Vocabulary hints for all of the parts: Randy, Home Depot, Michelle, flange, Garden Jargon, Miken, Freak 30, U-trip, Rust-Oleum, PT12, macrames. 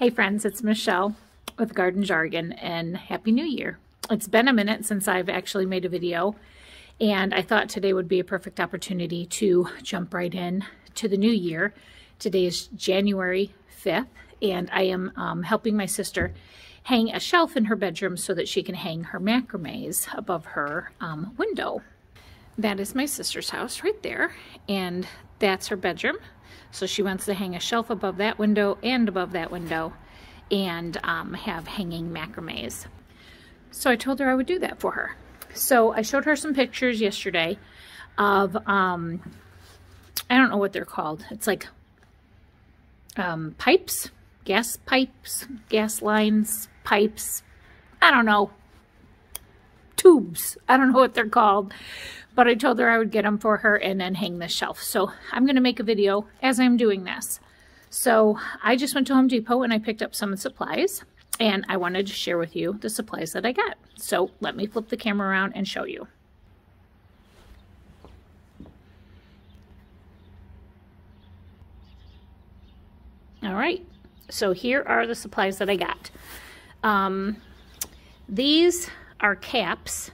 Hey friends, it's Michelle with Garden Jargon and Happy New Year. It's been a minute since I've actually made a video, and I thought today would be a perfect opportunity to jump right in to the new year. Today is January 5th, and I am helping my sister hang a shelf in her bedroom so that she can hang her macrames above her window. That is my sister's house right there, and that's her bedroom. So she wants to hang a shelf above that window and above that window and have hanging macrames. So I told her I would do that for her. So I showed her some pictures yesterday of, I don't know what they're called. It's like pipes, gas lines, pipes, I don't know, tubes. I don't know what they're called. But I told her I would get them for her and then hang this shelf. So I'm going to make a video as I'm doing this. So I just went to Home Depot and I picked up some supplies, and I wanted to share with you the supplies that I got. So let me flip the camera around and show you. All right, so here are the supplies that I got. These are caps,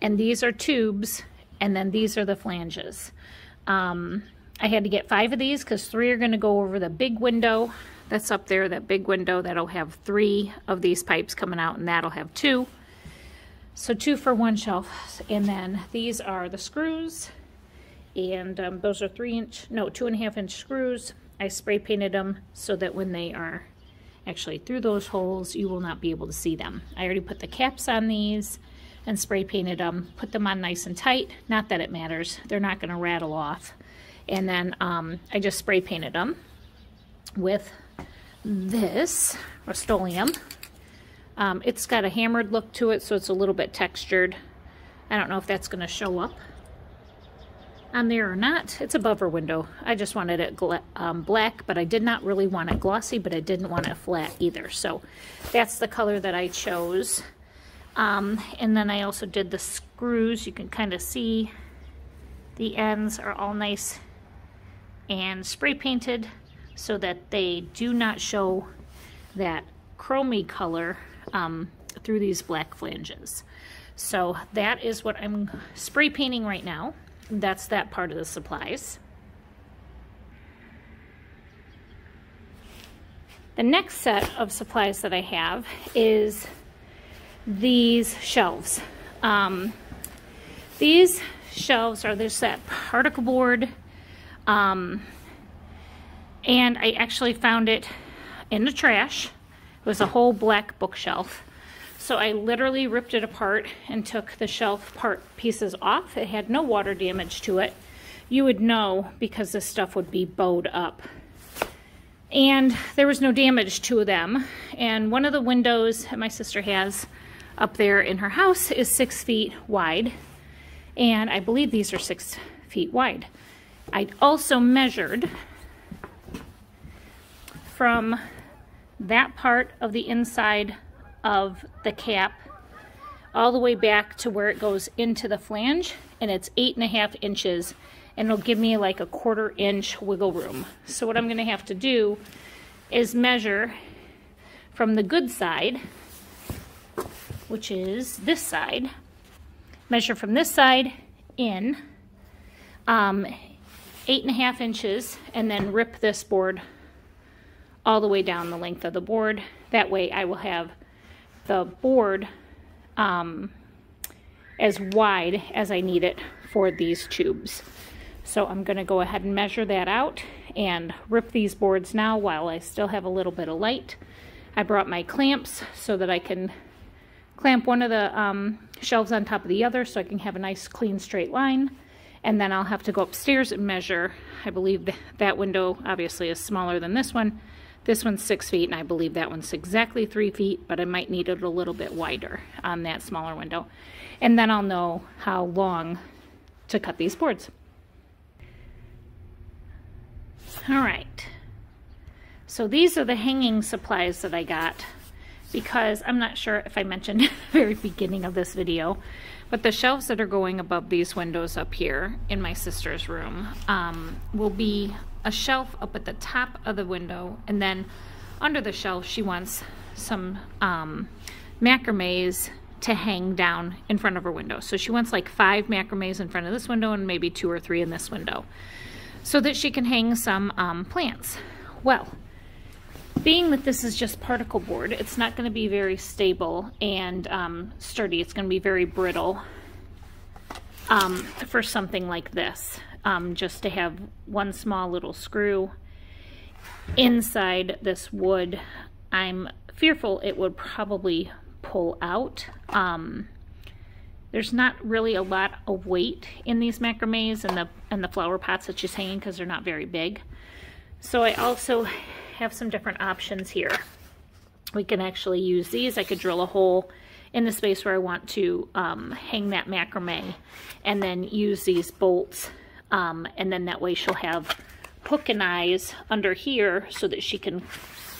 and these are tubes, and then these are the flanges. I had to get 5 of these because 3 are going to go over the big window that's up there. That big window that'll have 3 of these pipes coming out, and that'll have 2. So 2 for one shelf. And then these are the screws, and those are 2.5-inch screws. I spray painted them so that when they are actually through those holes, you will not be able to see them. I already put the caps on these and spray painted them, put them on nice and tight. Not that it matters, they're not going to rattle off. And then I just spray painted them with this Rust-Oleum. It's got a hammered look to it, so it's a little bit textured. I don't know if that's going to show up on there or not. It's above her window. I just wanted it black, but I did not really want it glossy, but I didn't want it flat either. So that's the color that I chose. And then I also did the screws. You can kind of see the ends are all nice and spray painted so that they do not show that chromey color through these black flanges. So that is what I'm spray painting right now. That's that part of the supplies. The next set of supplies that I have is these shelves. These shelves are that particle board, and I actually found it in the trash. It was a whole black bookshelf, so I literally ripped it apart and took the shelf pieces off. It had no water damage to it. You would know because this stuff would be bowed up, and there was no damage to them. And one of the windows that my sister has up there in her house is 6 feet wide, and I believe these are 6 feet wide. I also measured from that part of the inside of the cap all the way back to where it goes into the flange, and it's 8.5 inches, and it'll give me like a 1/4 inch wiggle room. So what I'm going to have to do is measure from the good side, which is this side, measure from this side in 8.5 inches, and then rip this board all the way down the length of the board. That way I will have the board as wide as I need it for these tubes. So I'm going to go ahead and measure that out and rip these boards now while I still have a little bit of light. I brought my clamps so that I can clamp one of the shelves on top of the other so I can have a nice clean straight line. And then I'll have to go upstairs and measure. I believe that window obviously is smaller than this one. This one's 6 feet, and I believe that one's exactly 3 feet, but I might need it a little bit wider on that smaller window. And then I'll know how long to cut these boards. All right, so these are the hanging supplies that I got, because I'm not sure if I mentioned at the very beginning of this video, but the shelves that are going above these windows up here in my sister's room will be a shelf up at the top of the window, and then under the shelf, she wants some macrames to hang down in front of her window. So she wants like 5 macrames in front of this window and maybe 2 or 3 in this window so that she can hang some plants. Well, being that this is just particle board, it's not going to be very stable and sturdy. It's going to be very brittle for something like this, just to have one small little screw inside this wood. I'm fearful it would probably pull out. There's not really a lot of weight in these macrames and the flower pots that she's hanging because they're not very big. So I also have some different options here. We can actually use these. I could drill a hole in the space where I want to hang that macrame and then use these bolts, and then that way she'll have hook and eyes under here so that she can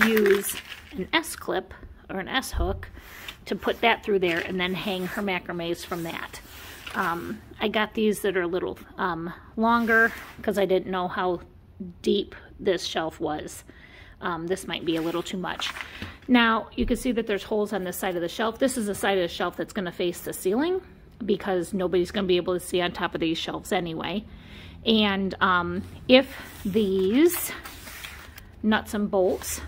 use an S-clip or an S-hook to put that through there and then hang her macrames from that. I got these that are a little longer because I didn't know how deep this shelf was. This might be a little too much. Now you can see that there's holes on this side of the shelf. This is the side of the shelf that's going to face the ceiling because nobody's going to be able to see on top of these shelves anyway. And if these nuts and bolts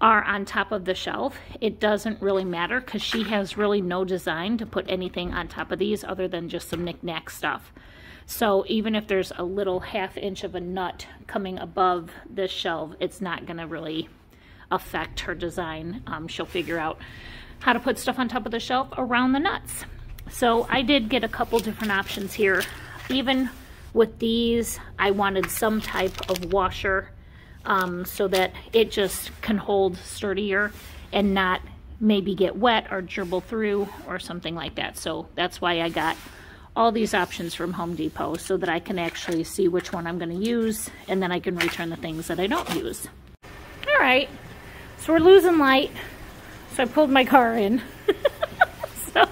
are on top of the shelf, it doesn't really matter because she has really no design to put anything on top of these other than just some knick-knack stuff. So even if there's a little ½ inch of a nut coming above this shelf, it's not going to really affect her design. She'll figure out how to put stuff on top of the shelf around the nuts. So I did get a couple different options here. Even with these, I wanted some type of washer so that it just can hold sturdier and not maybe get wet or dribble through or something like that. So that's why I got all these options from Home Depot so that I can actually see which one I'm going to use, and then I can return the things that I don't use. All right, so we're losing light, so I pulled my car in. So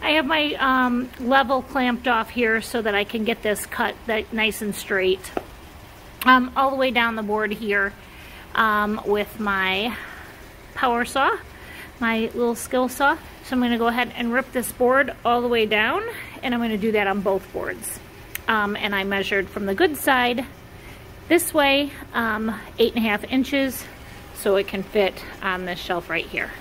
I have my level clamped off here so that I can get this cut that nice and straight all the way down the board here with my power saw, my little skill saw. So I'm going to go ahead and rip this board all the way down, and I'm going to do that on both boards. And I measured from the good side this way, 8.5 inches, so it can fit on this shelf right here.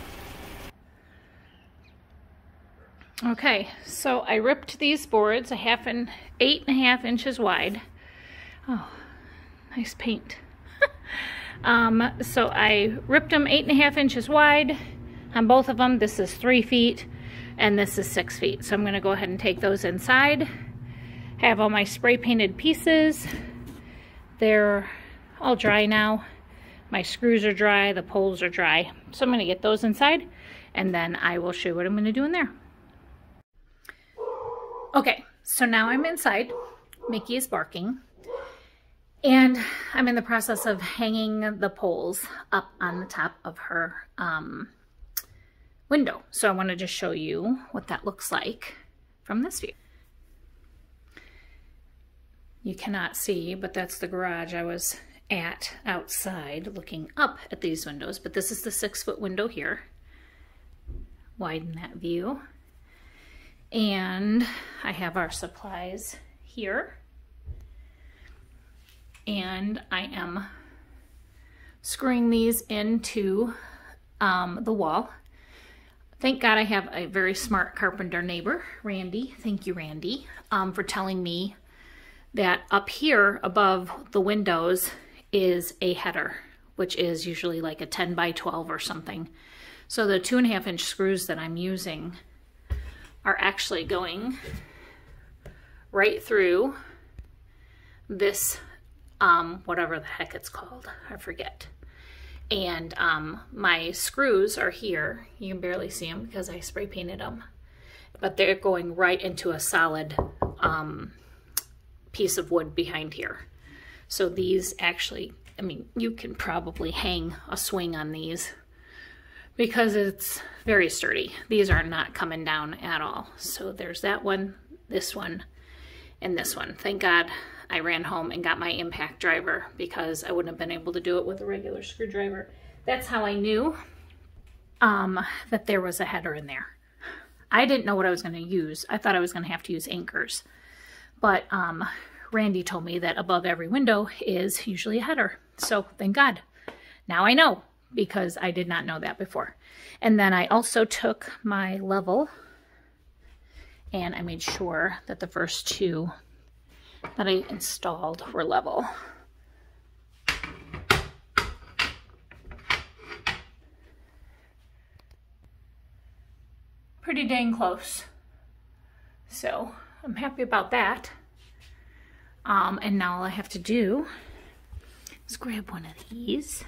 Okay, so I ripped these boards 8.5 inches wide. Oh, nice paint. So I ripped them 8.5 inches wide. On both of them, this is 3 feet and this is 6 feet. So I'm going to go ahead and take those inside. I have all my spray painted pieces. They're all dry now. My screws are dry, the poles are dry. So I'm going to get those inside and then I will show you what I'm going to do in there. Okay, so now I'm inside. Mickey is barking. And I'm in the process of hanging the poles up on the top of her window. So I want to just show you what that looks like from this view. You cannot see, but that's the garage I was at outside looking up at these windows. But this is the 6-foot window here. Widen that view. And I have our supplies here, and I am screwing these into the wall. Thank God I have a very smart carpenter neighbor, Randy. Thank you, Randy, for telling me that up here above the windows is a header, which is usually like a 10 by 12 or something. So the 2.5 inch screws that I'm using are actually going right through this whatever the heck it's called, I forget. And my screws are here. You can barely see them because I spray painted them, but they're going right into a solid piece of wood behind here. So these actually, I mean, you can probably hang a swing on these because it's very sturdy. These are not coming down at all. So there's that one, this one, and this one. Thank God I ran home and got my impact driver because I wouldn't have been able to do it with a regular screwdriver. That's how I knew that there was a header in there. I didn't know what I was going to use. I thought I was going to have to use anchors. But Randy told me that above every window is usually a header. So thank God. Now I know, because I did not know that before. And then I also took my level and I made sure that the first two that I installed were level. Pretty dang close. So I'm happy about that. And now all I have to do is grab one of these,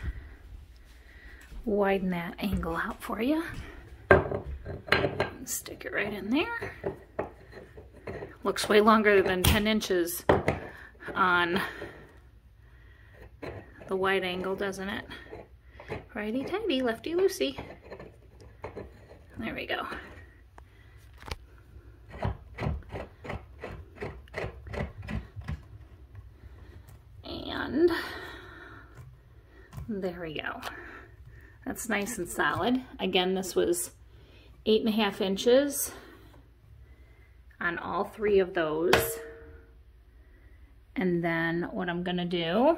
widen that angle out for you, and stick it right in there. Looks way longer than 10 inches on the wide angle, doesn't it? Righty tighty, lefty loosey. There we go. And there we go. That's nice and solid. Again, this was 8.5 inches on all three of those. And then what I'm gonna do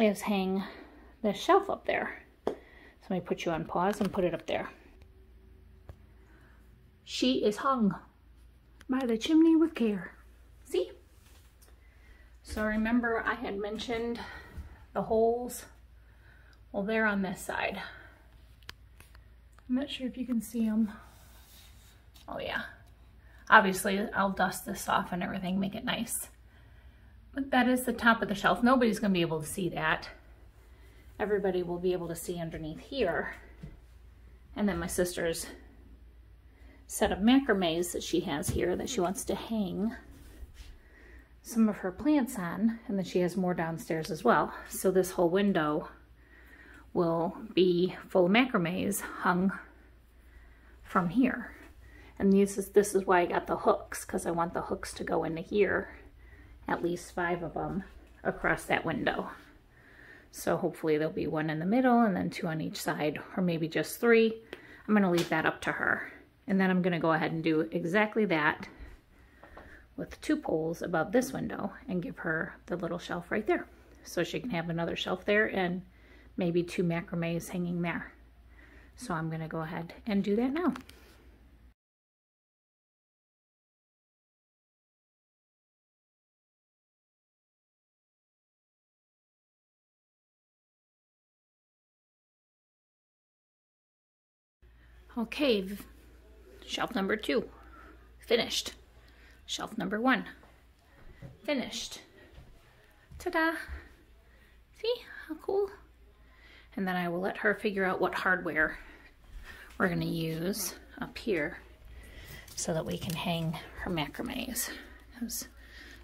is hang the shelf up there. So let me put you on pause and put it up there. She is hung by the chimney with care. See? So remember I had mentioned the holes. Well, they're on this side. I'm not sure if you can see them. Oh yeah. Obviously I'll dust this off and everything, make it nice. But that is the top of the shelf. Nobody's gonna be able to see that. Everybody will be able to see underneath here. And then my sister's set of macrames that she has here that she wants to hang some of her plants on, and then she has more downstairs as well. So this whole window will be full of macrames hung from here. And this is why I got the hooks, because I want the hooks to go into here, at least 5 of them across that window. So hopefully there'll be one in the middle and then 2 on each side, or maybe just 3. I'm gonna leave that up to her. And then I'm gonna go ahead and do exactly that with 2 poles above this window and give her the little shelf right there. So she can have another shelf there and maybe 2 macrames hanging there. So I'm gonna go ahead and do that now. Okay, shelf number 2, finished. Shelf number 1, finished. Ta-da! See, how cool? And then I will let her figure out what hardware we're gonna use up here so that we can hang her macrames.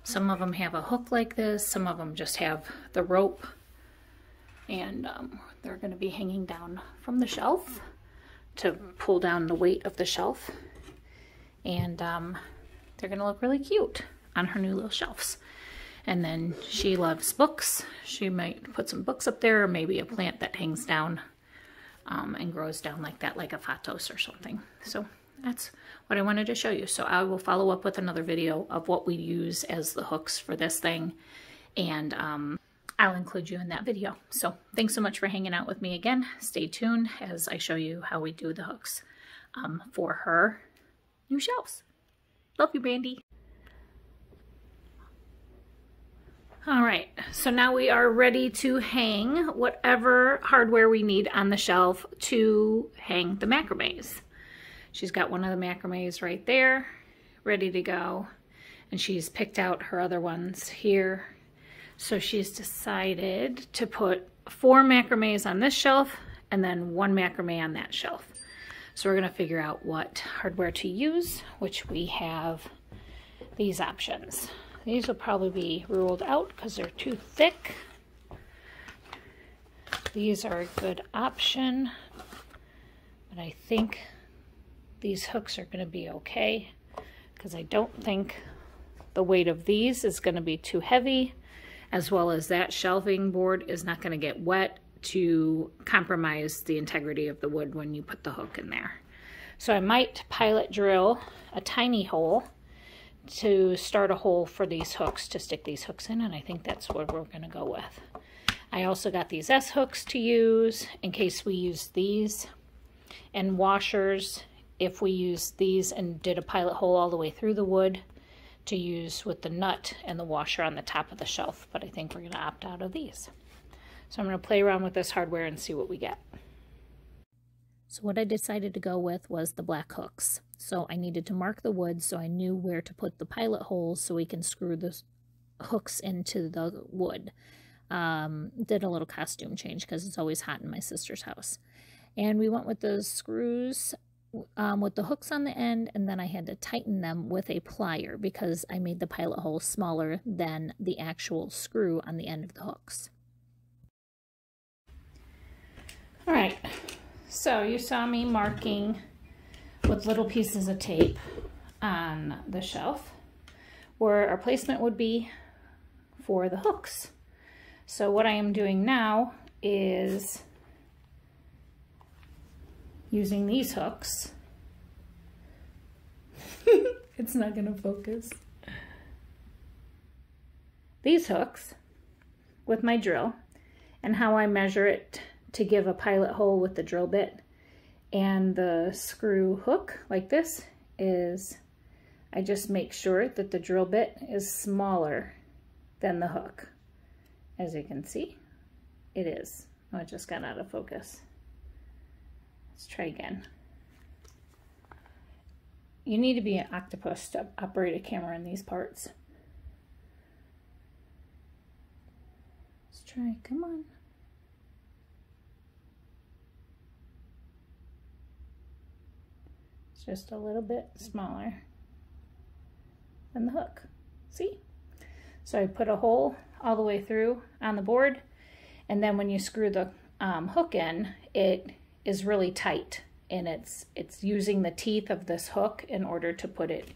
Some of them have a hook like this, some of them just have the rope, and they're gonna be hanging down from the shelf to pull down the weight of the shelf. And they're gonna look really cute on her new little shelves. And then she loves books. She might put some books up there, or maybe a plant that hangs down and grows down like that, like a photos or something. So that's what I wanted to show you. So I will follow up with another video of what we use as the hooks for this thing. And I'll include you in that video. So thanks so much for hanging out with me again. Stay tuned as I show you how we do the hooks for her new shelves. Love you, Brandy. All right, so now we are ready to hang whatever hardware we need on the shelf to hang the macrames. She's got one of the macrames right there, ready to go. And she's picked out her other ones here. So she's decided to put 4 macrames on this shelf and then 1 macrame on that shelf. So we're gonna figure out what hardware to use, which we have these options. These will probably be ruled out because they're too thick. These are a good option, but I think these hooks are going to be okay, because I don't think the weight of these is going to be too heavy, as well as that shelving board is not going to get wet to compromise the integrity of the wood when you put the hook in there. So I might pilot drill a tiny hole to start a hole for these hooks, to stick these hooks in, and I think that's what we're going to go with. I also got these S hooks to use in case we use these, and washers if we use these and did a pilot hole all the way through the wood to use with the nut and the washer on the top of the shelf. But I think we're going to opt out of these. So I'm going to play around with this hardware and see what we get. So what I decided to go with was the black hooks. So I needed to mark the wood so I knew where to put the pilot holes so we can screw the hooks into the wood. Did a little costume change because it's always hot in my sister's house. And we went with the screws with the hooks on the end, and then I had to tighten them with a plier because I made the pilot hole smaller than the actual screw on the end of the hooks. All right, so you saw me marking with little pieces of tape on the shelf where our placement would be for the hooks. So what I am doing now is using these hooks. It's not going to focus. These hooks with my drill, and how I measure it to give a pilot hole with the drill bit, and the screw hook like this is I just make sure that the drill bit is smaller than the hook. As you can see, it is. Oh, it just got out of focus. Let's try again. You need to be an octopus to operate a camera in these parts. Let's try, come on. It's just a little bit smaller than the hook, see? So I put a hole all the way through on the board, and then when you screw the hook in, it is really tight, and it's using the teeth of this hook in order to put it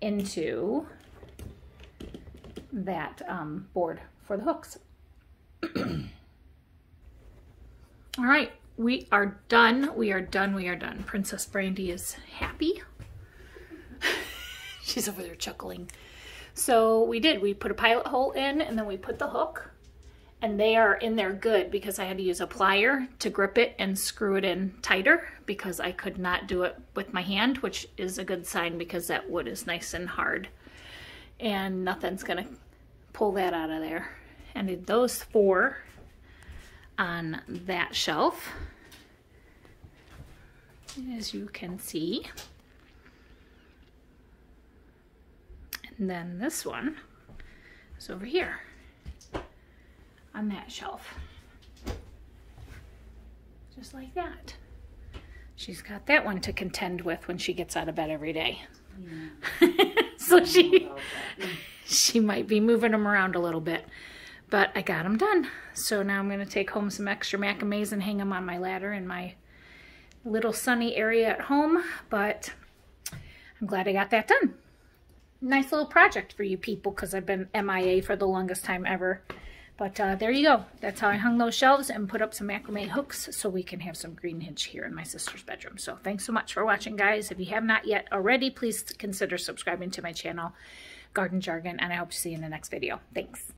into that board for the hooks. All right, we are done. We are done. We are done. Princess Brandy is happy. She's over there chuckling. So we did. We put a pilot hole in, and then we put the hook, and they are in there good because I had to use a plier to grip it and screw it in tighter because I could not do it with my hand, which is a good sign because that wood is nice and hard and nothing's gonna pull that out of there. And I did those four on that shelf, as you can see. And then this one is over here on that shelf, just like that. She's got that one to contend with when she gets out of bed every day. Yeah. So she might be moving them around a little bit, but I got them done. So now I'm going to take home some extra macrame and hang them on my ladder in my little sunny area at home, but I'm glad I got that done. Nice little project for you people, because I've been MIA for the longest time ever. But there you go. That's how I hung those shelves and put up some macrame hooks so we can have some green hitch here in my sister's bedroom. So thanks so much for watching, guys. If you have not yet already, please consider subscribing to my channel, Garden Jargon, and I hope to see you in the next video. Thanks.